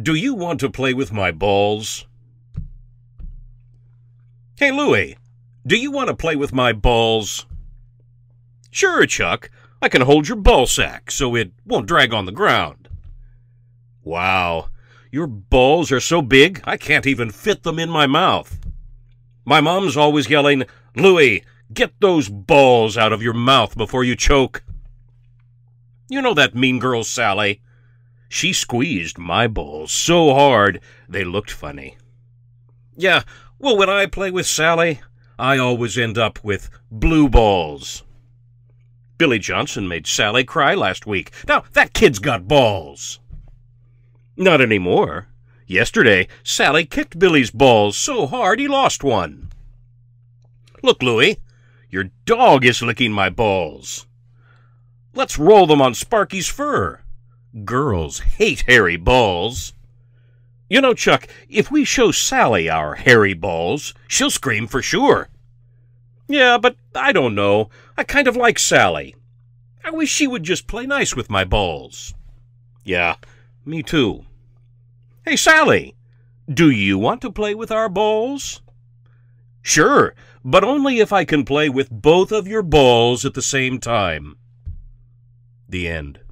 Do you want to play with my balls? Hey, Louie, do you want to play with my balls? Sure, Chuck. I can hold your ball sack so it won't drag on the ground. Wow, your balls are so big I can't even fit them in my mouth. My mom's always yelling, Louie, get those balls out of your mouth before you choke. You know that mean girl, Sally. She squeezed my balls so hard they looked funny. Yeah, well, when I play with Sally, I always end up with blue balls. Billy Johnson made Sally cry last week. Now, that kid's got balls. Not anymore. Yesterday, Sally kicked Billy's balls so hard he lost one. Look, Louie, your dog is licking my balls. Let's roll them on Sparky's fur. Girls hate hairy balls. You know, Chuck, if we show Sally our hairy balls, she'll scream for sure. Yeah, but I don't know. I kind of like Sally. I wish she would just play nice with my balls. Yeah, me too. Hey, Sally, do you want to play with our balls? Sure, but only if I can play with both of your balls at the same time. The end.